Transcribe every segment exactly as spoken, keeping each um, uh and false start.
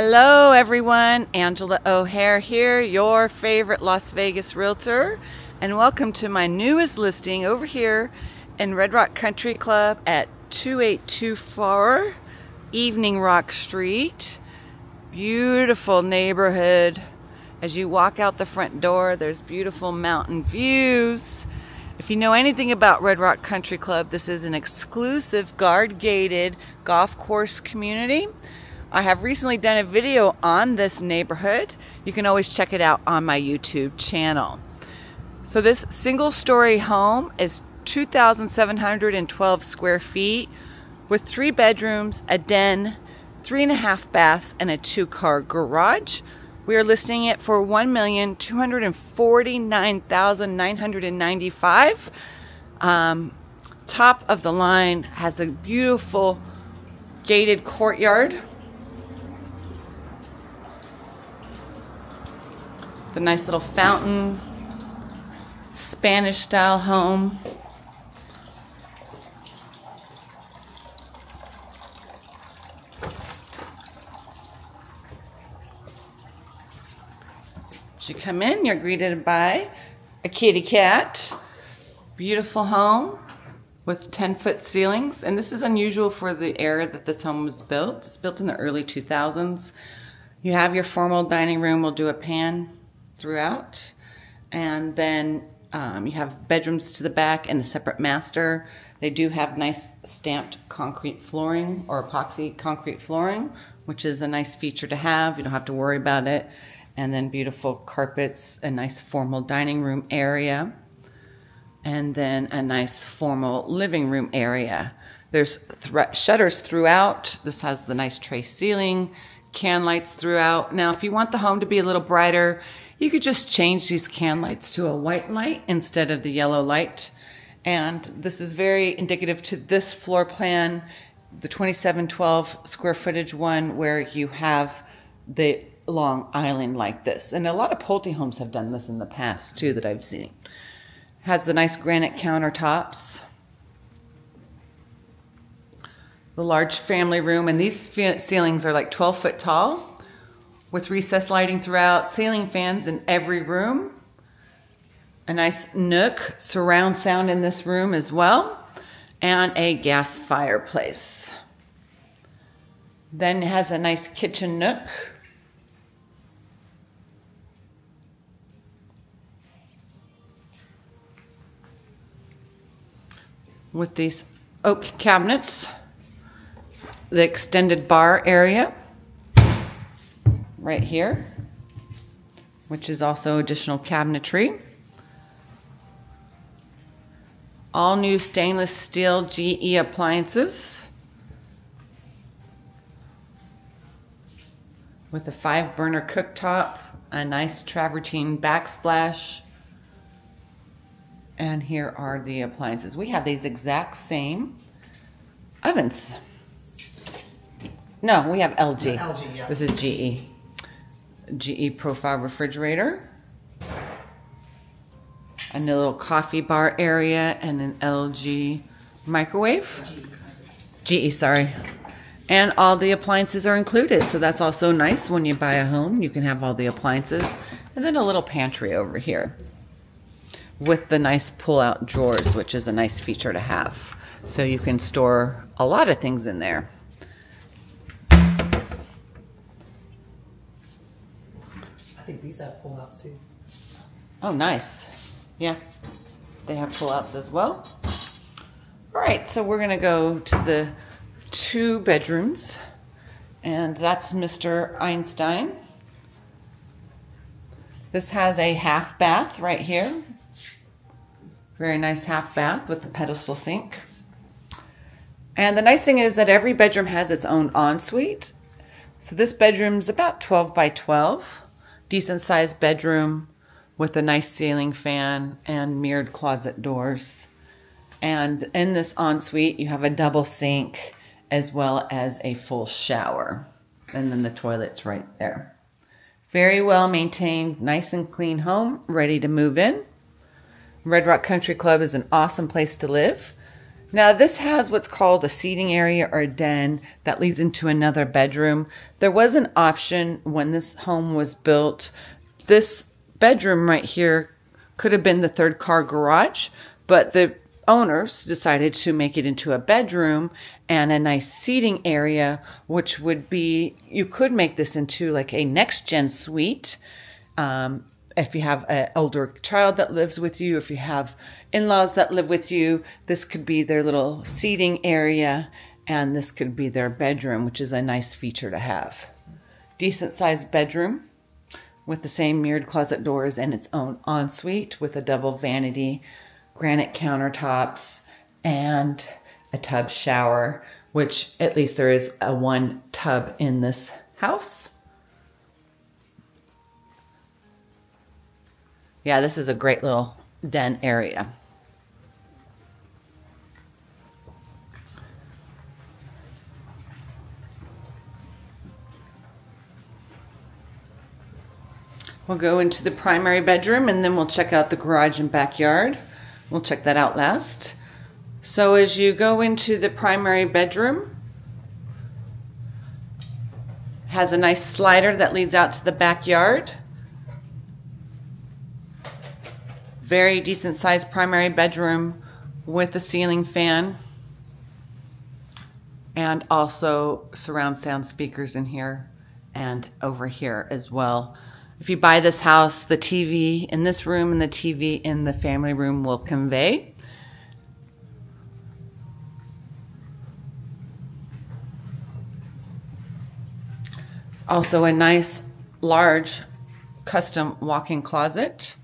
Hello everyone, Angela O'Hare here, your favorite Las Vegas realtor, and welcome to my newest listing over here in Red Rock Country Club at two eight two four Evening Rock Street. Beautiful neighborhood. As you walk out the front door, there's beautiful mountain views. If you know anything about Red Rock Country Club, this is an exclusive guard-gated golf course community. I have recently done a video on this neighborhood. You can always check it out on my YouTube channel. So this single-story home is two thousand seven hundred twelve square feet with three bedrooms, a den, three and a half baths, and a two-car garage. We are listing it for one million two hundred forty-nine thousand nine hundred ninety-five dollars. Um, top of the line, has a beautiful gated courtyard. The nice little fountain, Spanish style home. As you come in, you're greeted by a kitty cat. Beautiful home with ten foot ceilings, and this is unusual for the era that this home was built. It's built in the early two thousands. You have your formal dining room. We'll do a pan throughout, and then um, you have bedrooms to the back and a separate master. They do have nice stamped concrete flooring or epoxy concrete flooring, which is a nice feature to have. You don't have to worry about it. And then beautiful carpets, a nice formal dining room area, and then a nice formal living room area. There's th- shutters throughout. This has the nice trace ceiling, can lights throughout. Now, if you want the home to be a little brighter, you could just change these can lights to a white light instead of the yellow light. And this is very indicative to this floor plan, the twenty-seven twelve square footage one, where you have the long island like this. And a lot of Pulte homes have done this in the past too that I've seen. Has the nice granite countertops. The large family room, and these ceilings are like twelve foot tall, with recessed lighting throughout, ceiling fans in every room, a nice nook, surround sound in this room as well, and a gas fireplace. Then it has a nice kitchen nook. With these oak cabinets, the extended bar area. Right here, which is also additional cabinetry. All new stainless steel G E appliances with a five burner cooktop, a nice travertine backsplash. And here are the appliances. We have these exact same ovens. No, we have L G. L G, yeah. This is G E. G E profile refrigerator, a little coffee bar area, and an L G microwave. G E, sorry. And all the appliances are included, so that's also nice. When you buy a home, you can have all the appliances. And then a little pantry over here with the nice pull-out drawers, which is a nice feature to have. So you can store a lot of things in there. I think these have pull-outs too. Oh, nice. Yeah, they have pull-outs as well. All right, so we're gonna go to the two bedrooms, and that's Mister Einstein. This has a half bath right here. Very nice half bath with the pedestal sink. And the nice thing is that every bedroom has its own ensuite. So this bedroom's about twelve by twelve. Decent sized bedroom with a nice ceiling fan and mirrored closet doors. And in this ensuite, you have a double sink as well as a full shower. And then the toilet's right there. Very well maintained, nice and clean home, ready to move in. Red Rock Country Club is an awesome place to live. Now this has what's called a seating area or a den that leads into another bedroom. There was an option when this home was built. This bedroom right here could have been the third car garage, but the owners decided to make it into a bedroom and a nice seating area, which would be, you could make this into like a next gen suite. Um, If you have an older child that lives with you, if you have in-laws that live with you, this could be their little seating area, and this could be their bedroom, which is a nice feature to have. Decent sized bedroom with the same mirrored closet doors and its own ensuite with a double vanity, granite countertops, and a tub shower, which at least there is a one tub in this house. Yeah, this is a great little den area. We'll go into the primary bedroom and then we'll check out the garage and backyard. We'll check that out last. So as you go into the primary bedroom, it has a nice slider that leads out to the backyard. Very decent sized primary bedroom with a ceiling fan and also surround sound speakers in here and over here as well. If you buy this house, the T V in this room and the T V in the family room will convey. It's also a nice large custom walk-in closet.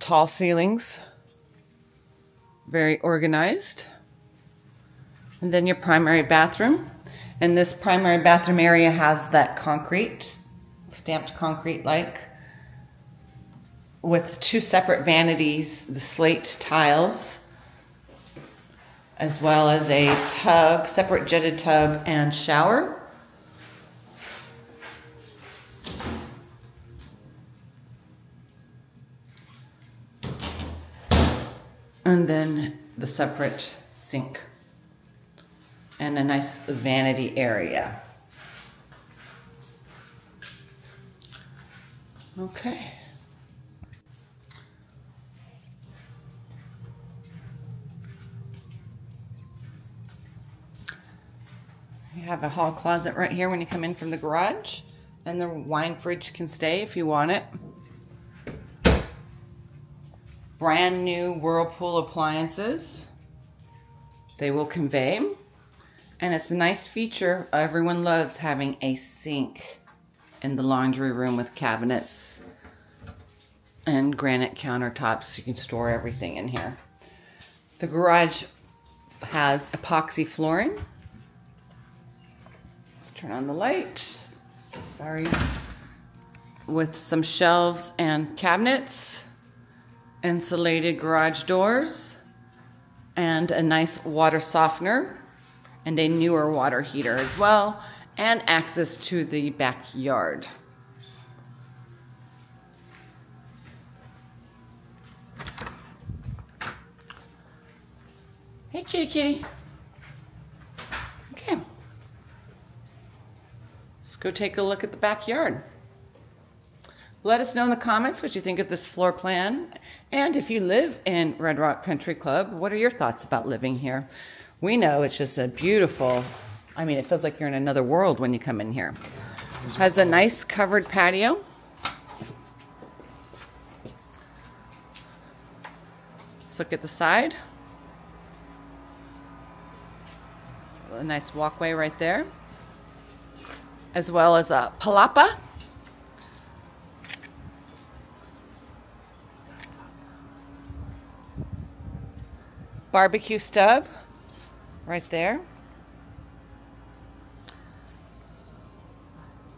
Tall ceilings, very organized. And then your primary bathroom. And this primary bathroom area has that concrete, stamped concrete like, with two separate vanities, the slate tiles, as well as a tub, separate jetted tub and shower. And then the separate sink and a nice vanity area. Okay. You have a hall closet right here when you come in from the garage, and the wine fridge can stay if you want it. Brand new Whirlpool appliances. They will convey. And it's a nice feature. Everyone loves having a sink in the laundry room with cabinets and granite countertops. You can store everything in here. The garage has epoxy flooring. Let's turn on the light. Sorry. With some shelves and cabinets. Insulated garage doors and a nice water softener and a newer water heater as well, and access to the backyard. Hey kitty kitty. Okay. Let's go take a look at the backyard. Let us know in the comments what you think of this floor plan. And if you live in Red Rock Country Club, what are your thoughts about living here? We know it's just a beautiful, I mean, it feels like you're in another world when you come in here. It has a nice covered patio. Let's look at the side. A nice walkway right there. As well as a palapa. Barbecue stub right there.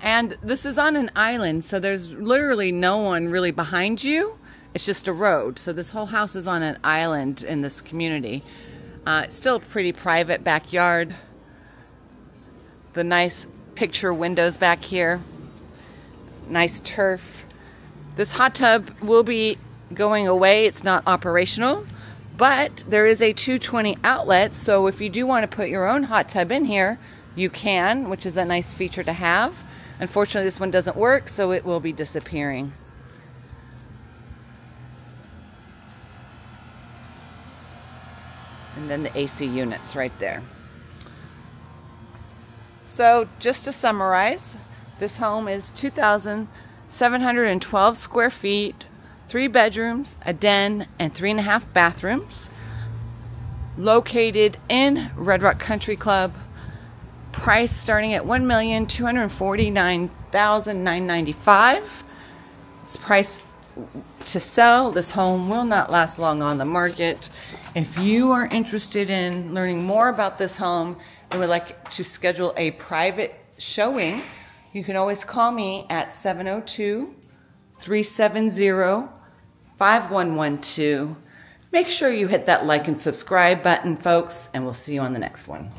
And this is on an island, so there's literally no one really behind you. It's just a road. So this whole house is on an island in this community. Uh, it's still a pretty private backyard. The nice picture windows back here. Nice turf. This hot tub will be going away. It's not operational. But there is a two twenty outlet, so if you do want to put your own hot tub in here, you can, which is a nice feature to have. Unfortunately, this one doesn't work, so it will be disappearing. And then the A C units right there. So just to summarize, this home is two thousand seven hundred twelve square feet, three bedrooms, a den, and three and a half bathrooms, located in Red Rock Country Club, price starting at one million two hundred forty-nine thousand nine hundred ninety-five dollars. It's priced to sell. This home will not last long on the market. If you are interested in learning more about this home and would like to schedule a private showing, you can always call me at seven oh two, three seven zero, five one one two. Make sure you hit that like and subscribe button, folks, and we'll see you on the next one.